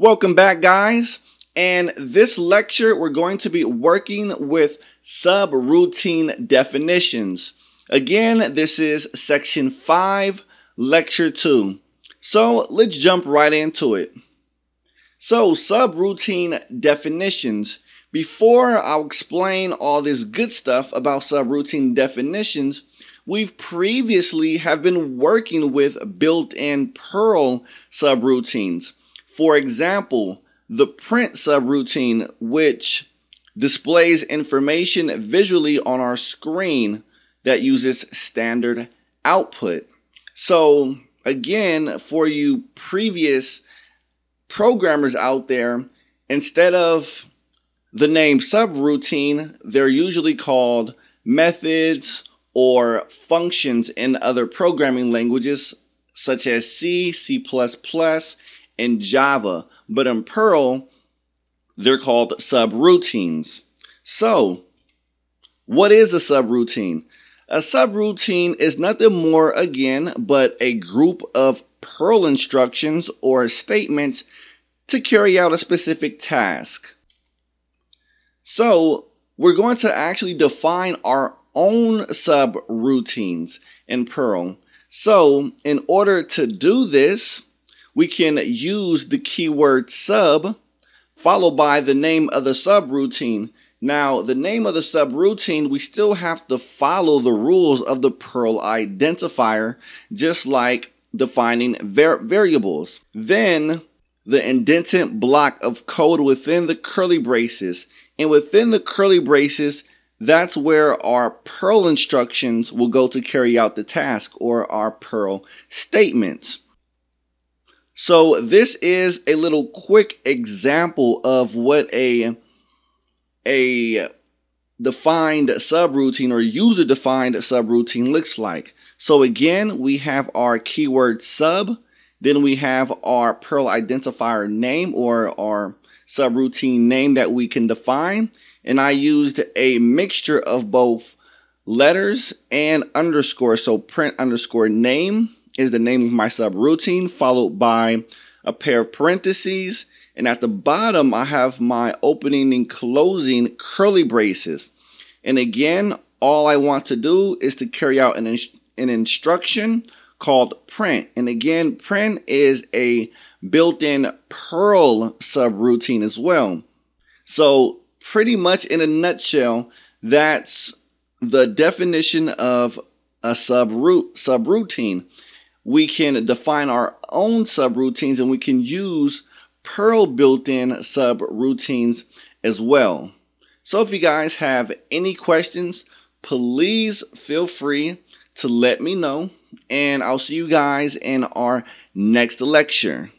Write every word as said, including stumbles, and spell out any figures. Welcome back, guys. And this lecture, we're going to be working with subroutine definitions. Again, this is section five, lecture two. So let's jump right into it. So subroutine definitions. Before I'll explain all this good stuff about subroutine definitions, we've previously have been working with built-in Perl subroutines. For example, the print subroutine, which displays information visually on our screen that uses standard output. So again, for you previous programmers out there, instead of the name subroutine, they're usually called methods or functions in other programming languages such as C, C plus plus, and Java. But in Perl, they're called subroutines. So, what is a subroutine? A subroutine is nothing more, again, but a group of Perl instructions or statements to carry out a specific task. So, we're going to actually define our own subroutines in Perl. So, in order to do this, we can use the keyword sub followed by the name of the subroutine. Now, the name of the subroutine, we still have to follow the rules of the Perl identifier, just like defining var variables. Then, the indented block of code within the curly braces. And within the curly braces, that's where our Perl instructions will go to carry out the task, or our Perl statements. So this is a little quick example of what a, a defined subroutine or user-defined subroutine looks like. So again, we have our keyword sub, then we have our Perl identifier name or our subroutine name that we can define. And I used a mixture of both letters and underscore, so print underscore name is the name of my subroutine, followed by a pair of parentheses. And at the bottom, I have my opening and closing curly braces. And again, all I want to do is to carry out an, inst an instruction called print. And again, print is a built-in Perl subroutine as well. So pretty much in a nutshell, that's the definition of a subrout subroutine. We can define our own subroutines, and we can use Perl built-in subroutines as well. So if you guys have any questions, please feel free to let me know, and I'll see you guys in our next lecture.